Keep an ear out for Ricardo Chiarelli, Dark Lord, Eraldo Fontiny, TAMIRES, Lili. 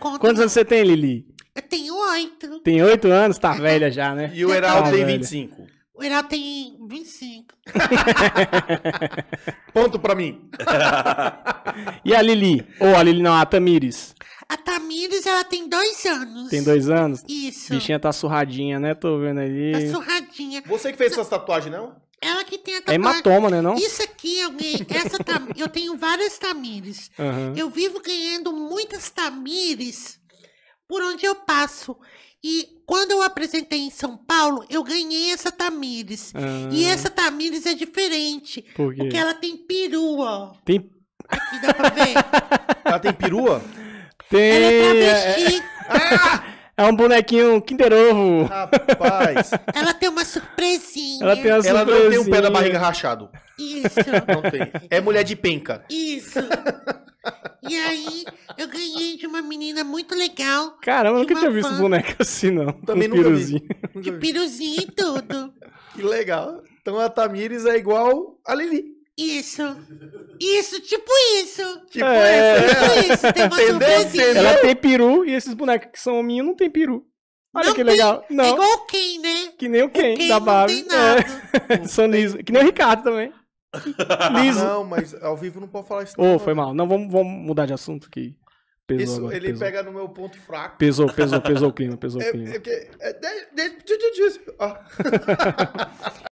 conta. Quantos anos você tem, Lili? Eu tenho 8. Tem 8 anos? Tá velha já, né? E o Eraldo tem 25. O Eraldo tem 25. Ponto pra mim. E a Lili? Ou a Lili não, a Tamires. A Tamires, ela tem 2 anos. Tem 2 anos? Isso. A bichinha tá surradinha, né? Tô vendo ali. Tá surradinha. Você que fez essas tatuagens, não? Ela que tem a tatuagem. É hematoma, né, não? Isso aqui, eu tenho várias Tamires. Uhum. Eu vivo ganhando muitas Tamires por onde eu passo. E quando eu apresentei em São Paulo, eu ganhei essa Tamires. Uhum. E essa Tamires é diferente. Por quê? Porque ela tem perua. Tem... Aqui dá pra ver. Ela tem perua? Tem... Ela é travesti. É um bonequinho Kinder Ovo. Rapaz. Ela tem uma surpresinha. Ela tem uma surpresinha. Ela não tem um pé da barriga rachado. Isso. Não tem. É mulher de penca. Isso. E aí, eu ganhei de uma menina muito legal. Caramba, eu nunca tinha visto boneca assim, não. Também nunca vi. De piruzinho e tudo. Que legal. Então a Tamires é igual a Lili. Isso. Isso, tipo isso. Tipo isso. Tem uma surpresinha. Ela tem peru e esses bonecos que são hominhos não tem peru. Olha não que tem, legal. Não. É igual o Ken, né? Que nem o Ken, da Barbie. São liso. Que nem o Ricardo também. Liso. Não, mas ao vivo não pode falar isso. Ô, foi mal. Não, vamos mudar de assunto que pesou isso, agora, ele pesou. Pega no meu ponto fraco. Pesou o clima. Desde...